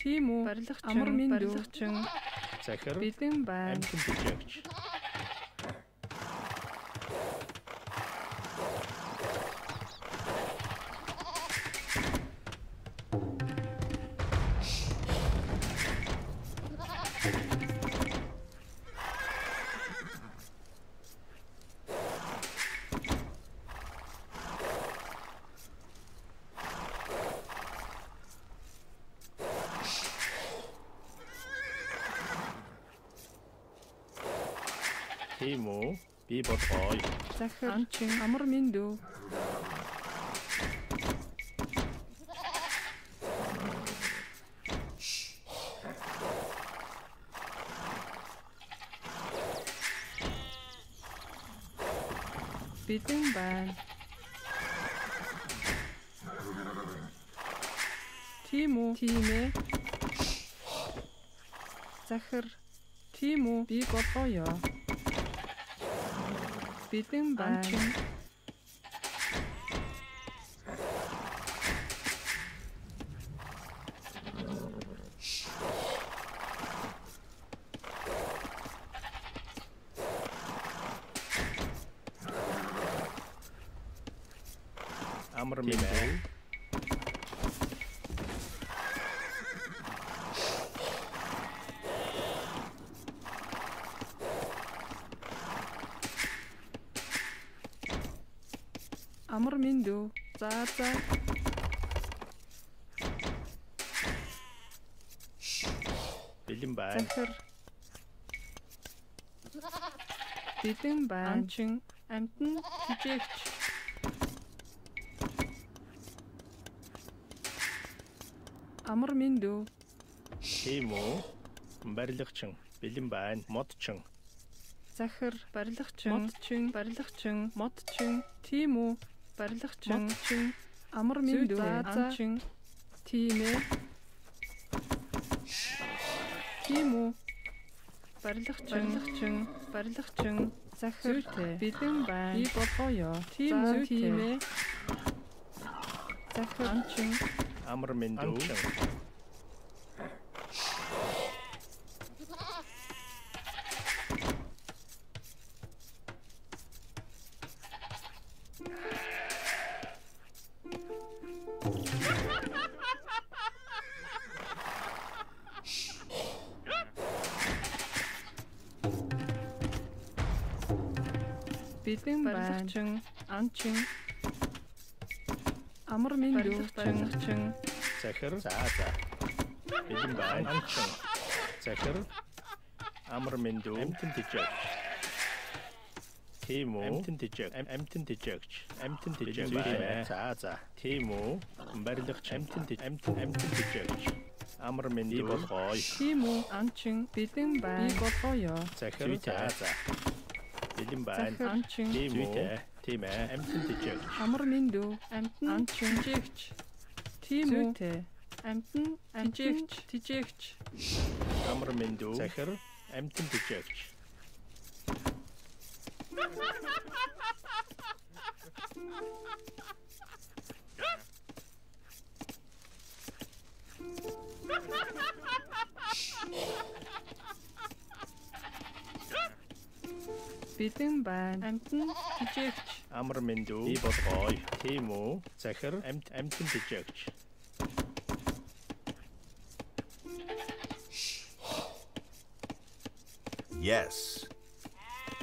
Тийм үү. Амар минь барилгачин. Захир бэлэн байна. Амжилт хүлээгч. Timo, be but boy. Захир амар минь дөө. Битэн байна. Timo, Тимэ. Захир Timo, be but boy. Bitten by Amrmine. Амар минь дөө. За. Бэлэн байна. Захир. Бэлэн байна. Амчин амтэн хижээгч. Амар минь дөө. Тийм үү? Барилгачин. Бэлэн байна. Модчин. Захир барилгачин. Модчин. Барилгачин. Модчин. Тийм үү? Барилгачин амар минь дөө анчин тимэ тимо барилгачин захир бэлэн байна би болгоё тим тимэ захир анчин амар минь дөө Бэлэн байна. Анчин. Амар минь дөө. Захир. За. Бэлэн байна. Анчин. Захир. Амар минь дөө. Амтэн тэжээгч. Тийм үү? Амтэн тэжээгч. За. Тийм үү? Барилгач амтэн тэжээгч. Амар минь дөө болгоё. Тийм үү? Анчин. Бэлэн байна. Би болгоё. Захир. За. Бэлэн байна. Анчин. Тийм ээ. Амтэн тэжээгч. Амар минь дөө. Амтэн тэжээгч. Тийм үү? Амтэн тэжээгч. Амар минь дөө. Захир. Амтэн тэжээгч. Бэлэн байна. Амтэн тэжээгч. Амар минь дөө. Би болгоё. Тийм үү? Захир. Амтэн тэжээгч. Yes.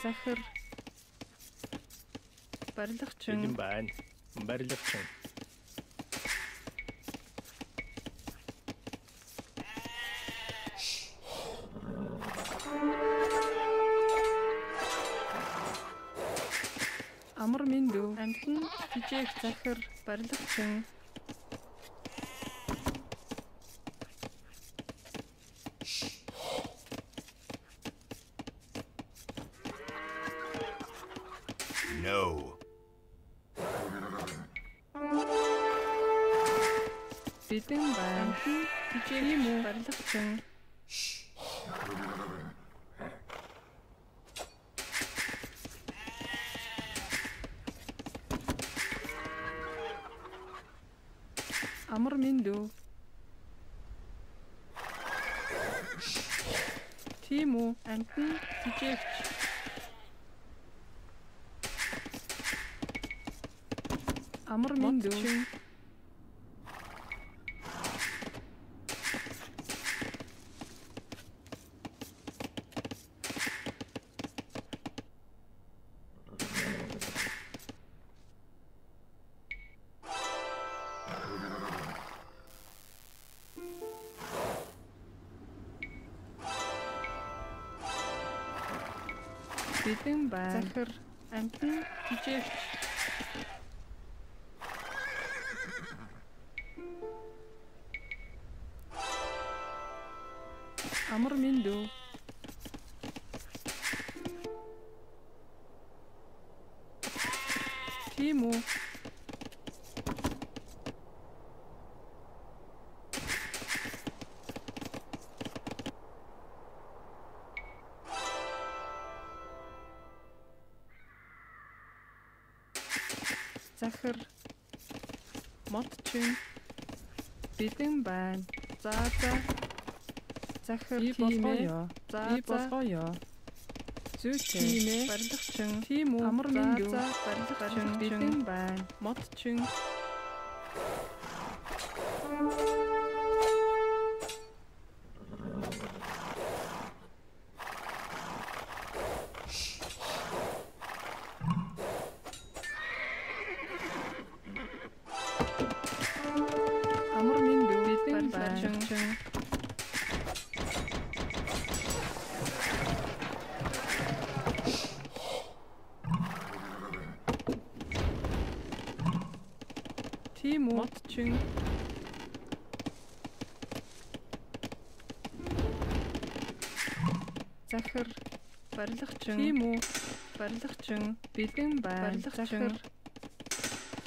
Захир. Барилгачин. Бэлэн байна. Барилгачин. Амар минь дөө. Амтэн тэжээгч захир барилгачин. No. Бэлэн байна. Тэжээгийн мөн барилгачин. Амар минь дөө. Timo and me to gift. Amr Mindu. Bidin ben. Zahir. Amtin Tijevç. Amr Mindu. Timo. Захир модчин бидэн байна. За. Захир болгоё. За. Зүүчээ барилгачин Тим Амар Миндүү барилгачин бидэн байна. Модчин Matching Захир барилгачин Тимо барилгачин бидэн байна. Захир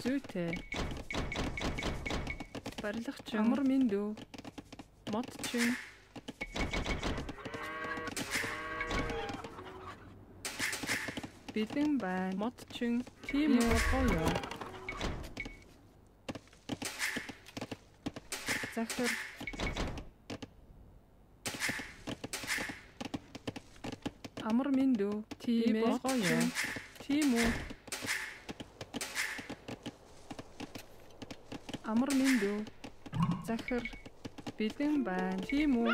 зүйтэй барилгачин Амар Миндүү модчин бидэн байна. Модчин Тимо гоё. Захир Амар Миндүү тийм болгоё. Тимо Амар Миндүү Захир бидэн байна. Тимо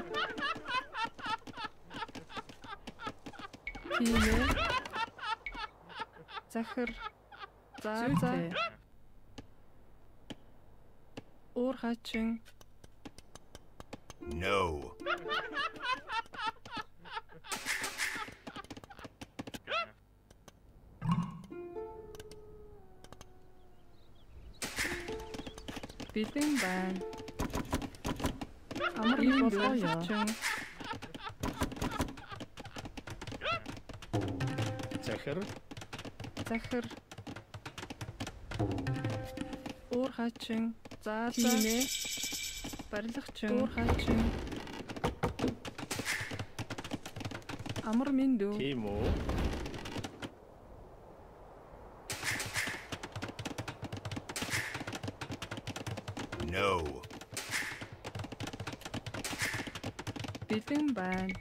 Захир за уур хачин No. Beating ban. I'm reading the Захир. Уур хачин. За. Барилгачин Уурхайчин Амар Миндүү Тимо No Бидэн байна.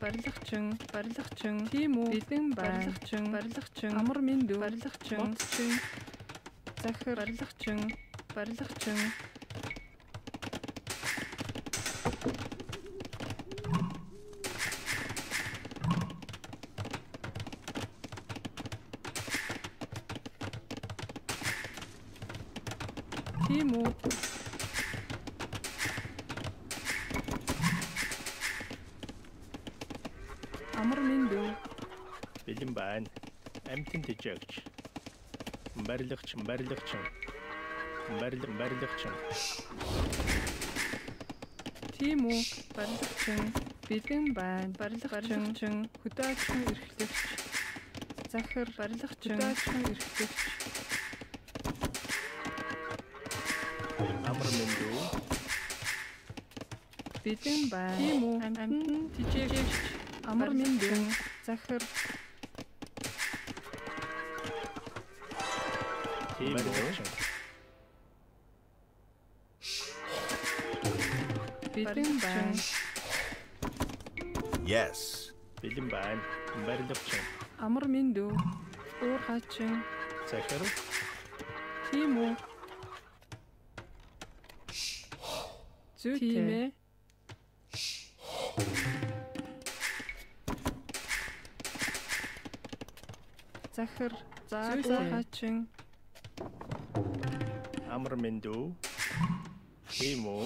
Барилгачин Тимо Бидэн байна. Барилгачин Амар Миндүү Барилгачин Захир Барилгачин Тимо Амар Миндүү Бидэн байна. Амтэн Тэжээгч барилгачин Тимо барилгачин бидэн байна. Барилгачин хөдөөчин эрхлэгч Захир барилгачин хөдөөчин эрхлэгч Бидэн байна. Тимо амтэн Тэжээгч Амар Миндүү Захир Бидэн байна. Yes. Bilim ben. Ben yapacağım. Amr mindu. Urhaçın. Seçerim. Timur. Zütime. Zahır. Zahırhaçın. Amr mindu. Timur.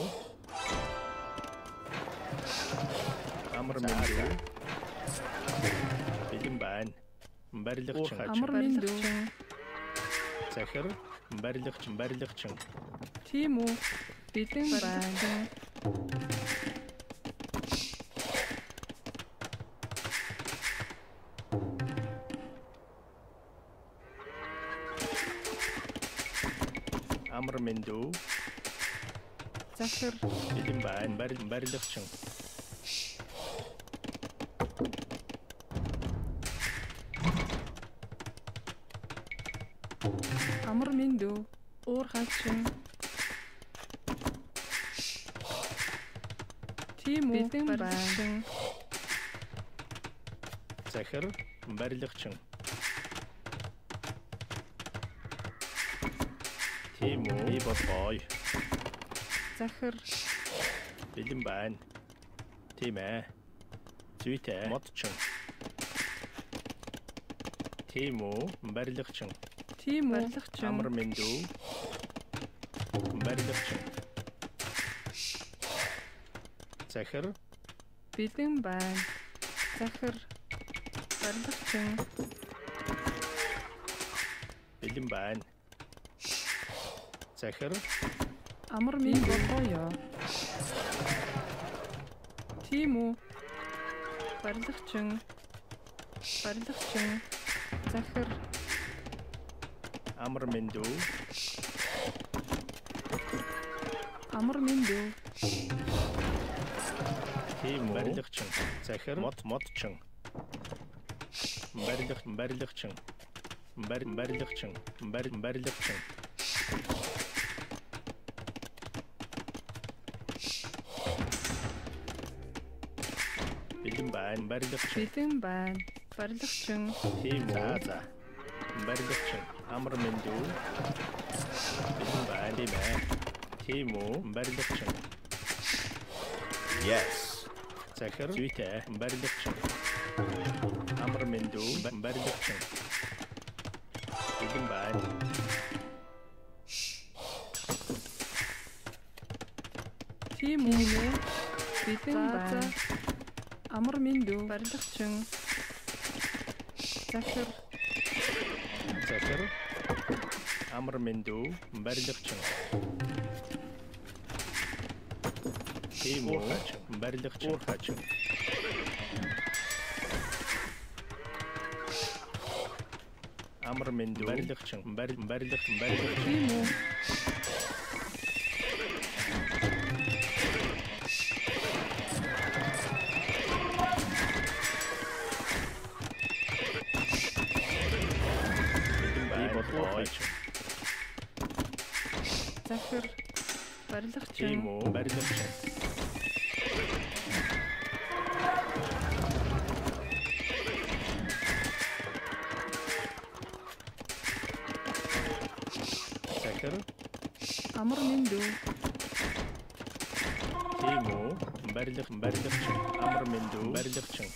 Amr mindu. Bilim ben. Berlikçin. Amr mindu. Zahır. Berlikçin. Berlikçin. Timur. Bilim ben. Amr mindu. Zahır. Bilim ben. Berlikçin. Amr mindu. Orhaçın. Timur Berlikçin. Zahır Berlikçin. Timur Bibatoy. Zahır. Bilim ben. Time. Tüte. Matçın. Timur Berlikçin. Timur Berlikçin. Amr mindu. Berlikçin. Zahır. Bilim ben. Zahır. Berlikçin. Bilim ben. Zahır. Amr mindu. Timur. Berlikçin. Berlikçin. Zahır. Amr mindu. Amr mindu. Berlikçin. Zahır. Matçın. Berlikçin. Berlikçin. Berlikçin. Bilim ben. Berlikçin. Bilim ben. Berlikçin. Timur. Berlikçin. Amr mindu. Bilim ben. Dime. Timur. Berlikçin. Yes. Zahır, Züte, Berlikçin. Amr mindu, Berlikçin. Bilim ben. Timur, bilim ben. Amr mindu, Berlikçin. Zahır. Zahır, Amr mindu, Berlikçin. Timur Berlikçin. Amr mindu. Berlikçin. Berlikçin. Timur. Zahır. Berlikçin. Timur. Berlikçin. Amr mindu. Timur Berlikçin. Amr mindu. Berlikçin.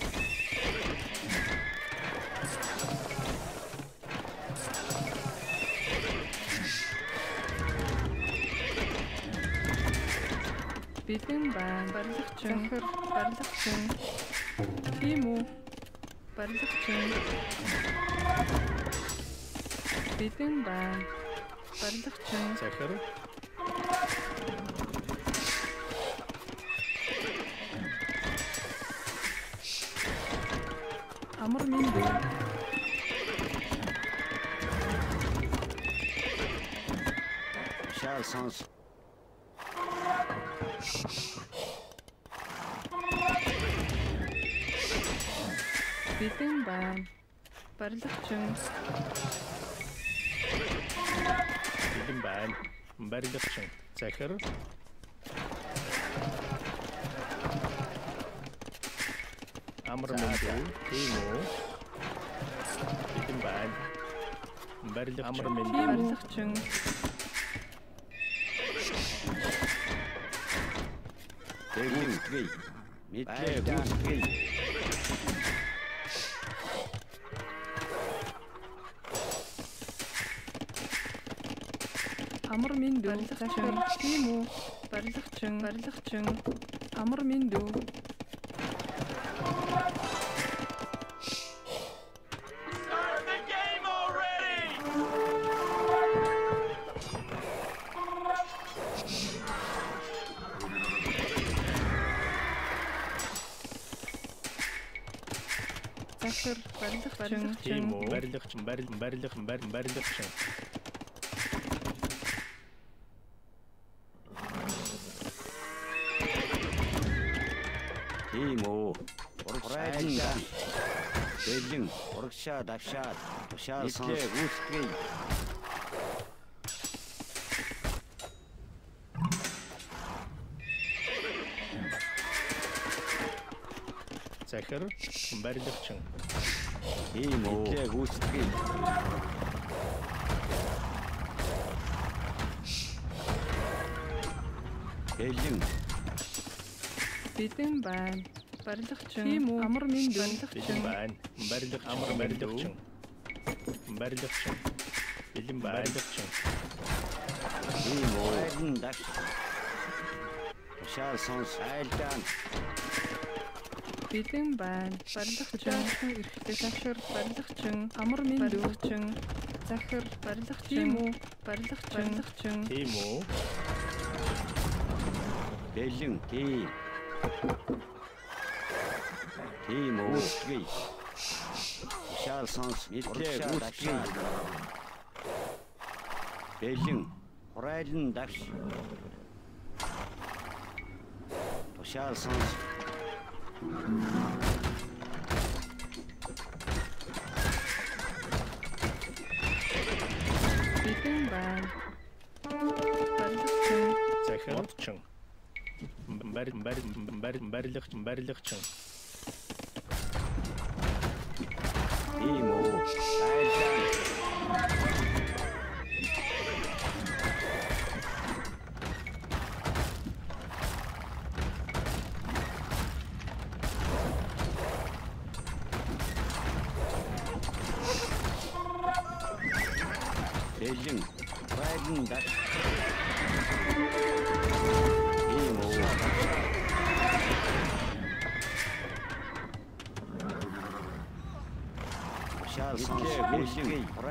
Bilim ben. Berlikçin. Zahır Berlikçin. Timur Berlikçin. Bilim ben. Berlikçin. Zahır. Amr mindu. Şansans. Bilim ben. Berlikçin. Bilim ben. Berlikçin. Zahır. Amar Mindu, Timu, Barzachchung, Amar Mindu. Start the game already! Barzachchung, Barzachchung. Timo, Orkshad, Beijing, Orkshad, Ashad, Shad, Wuski, Zeker, Berdachchen, Timo, Wuski. Beijing. Bitten ban, Berdachchen, Amar Mindu, Bitten ban, Berdach Amar Berdachchen, Berdachchen, Bitten ban, Berdachchen, Bitten ban, Berdachchen, Bitten ban, Berdachchen, Berdachchen, Amar Mindu, Berdachchen, Berdachchen, Berdachchen, Timo, Bellin, Tim. Timo, Uski, Charlesons, Mitre, Uski, Beijing, Horizon, Dash, Charlesons, Beijing, Ban, Second, Barrel, Timo, Beijing, Biden,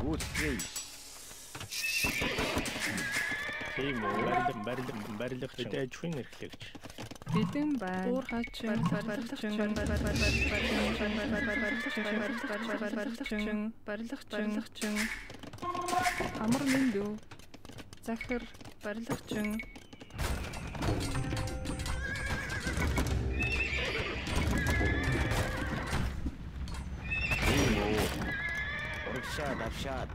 Good tree. Timo, Berdachchen, I've shot.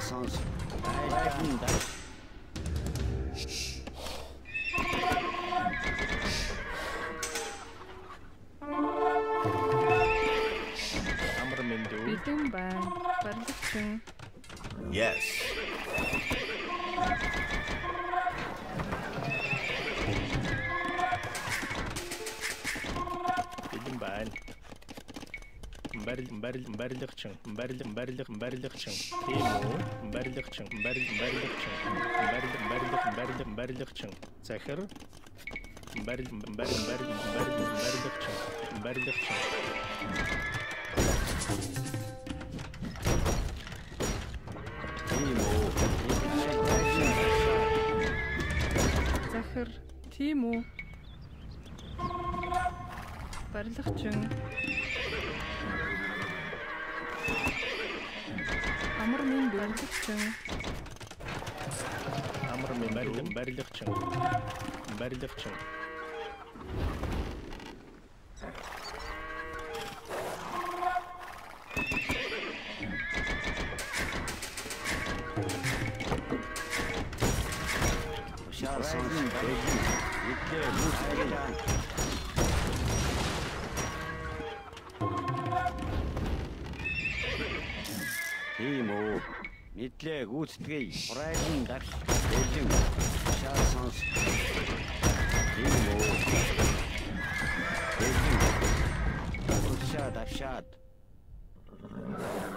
Sounds. I Perfection. Yes. Timo. Barlachung. Amarmin Barlachung. Amarmin Barlachung. Barlachung. Timo, mitle gutstri, riding that building, chassons. Timo, building, shot, I've shot. Barlachung.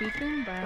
beaten by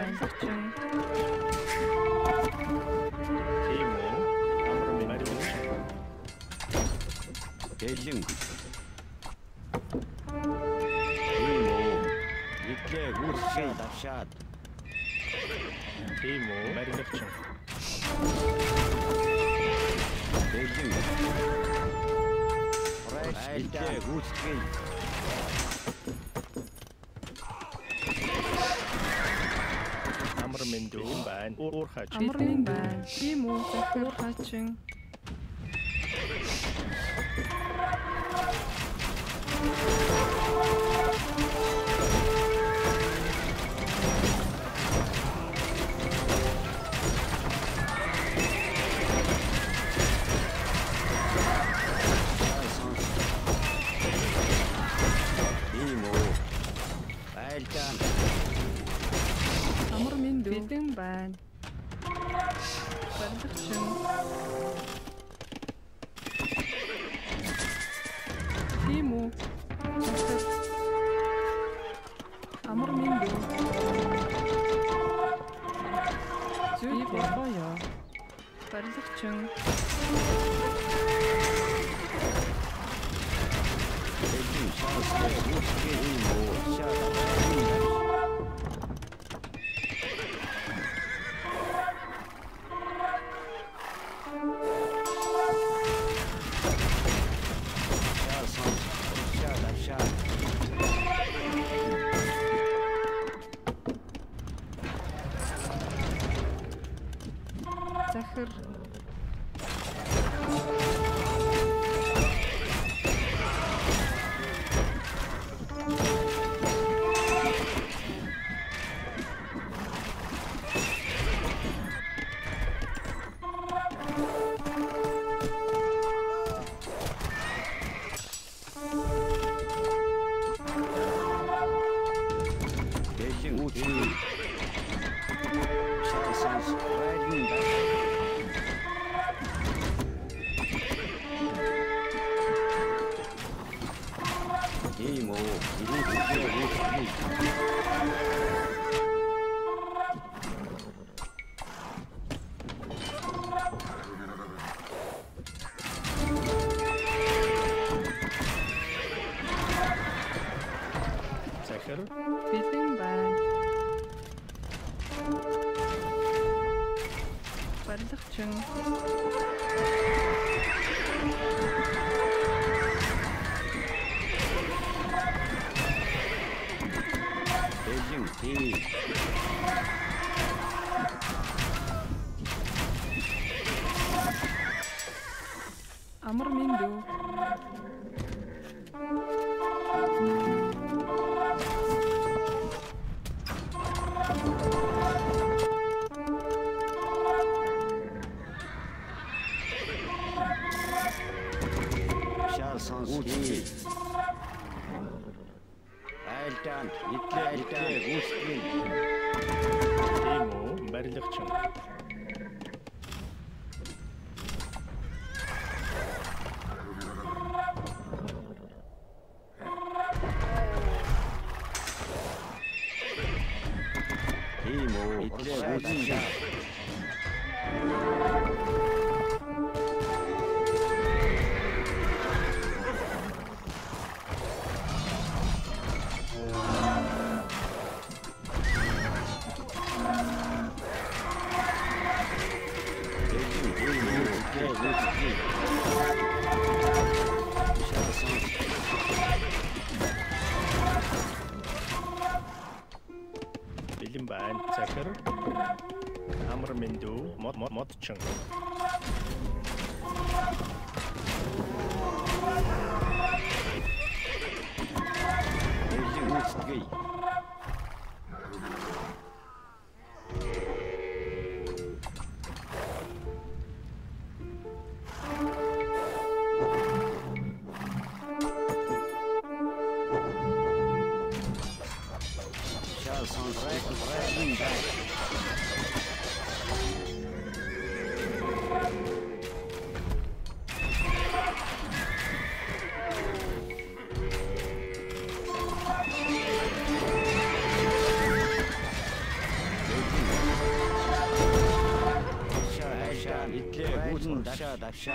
that shot.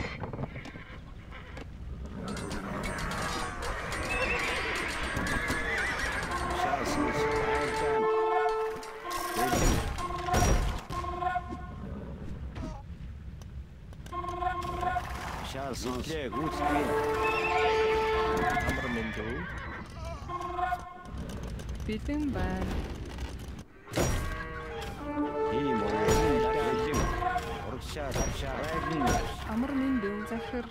Beaten by Amr Mindu Zahir.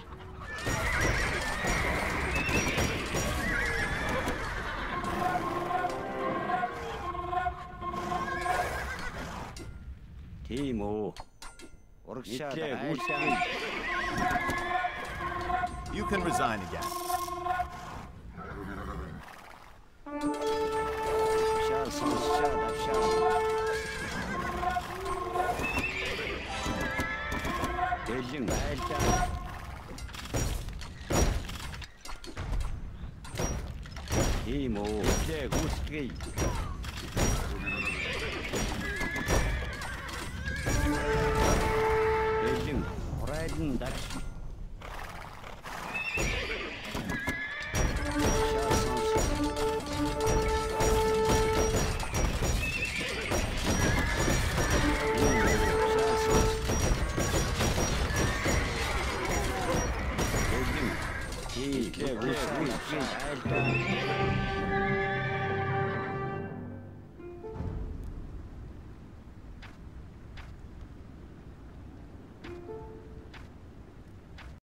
Timo. You can resign again. Yeah,